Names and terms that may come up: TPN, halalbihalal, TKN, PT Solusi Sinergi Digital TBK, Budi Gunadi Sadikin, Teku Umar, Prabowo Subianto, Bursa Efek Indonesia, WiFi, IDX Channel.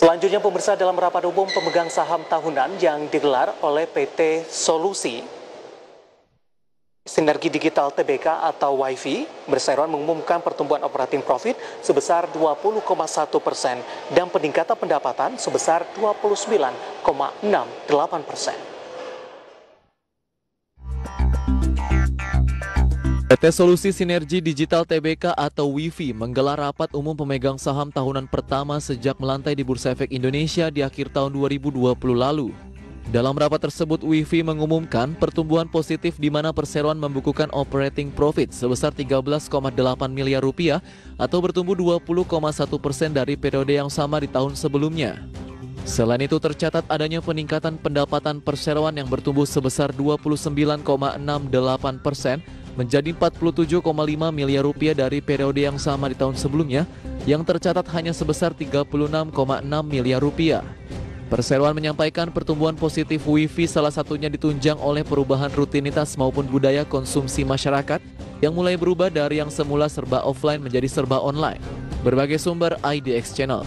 Selanjutnya pemirsa, dalam rapat umum pemegang saham tahunan yang digelar oleh PT Solusi Sinergi Digital TBK atau WiFi, Bursa mengumumkan pertumbuhan operating profit sebesar 20,1% dan peningkatan pendapatan sebesar 29,68%. PT Solusi Sinergi Digital TBK atau WiFi menggelar rapat umum pemegang saham tahunan pertama sejak melantai di Bursa Efek Indonesia di akhir tahun 2020 lalu. Dalam rapat tersebut, WiFi mengumumkan pertumbuhan positif di mana perseroan membukukan operating profit sebesar 13,8 miliar rupiah atau bertumbuh 20,1% dari periode yang sama di tahun sebelumnya. Selain itu tercatat adanya peningkatan pendapatan perseroan yang bertumbuh sebesar 29,68% menjadi 47,5 miliar rupiah dari periode yang sama di tahun sebelumnya yang tercatat hanya sebesar 36,6 miliar rupiah. Perseroan menyampaikan pertumbuhan positif WiFi salah satunya ditunjang oleh perubahan rutinitas maupun budaya konsumsi masyarakat yang mulai berubah dari yang semula serba offline menjadi serba online. Berbagai sumber IDX Channel.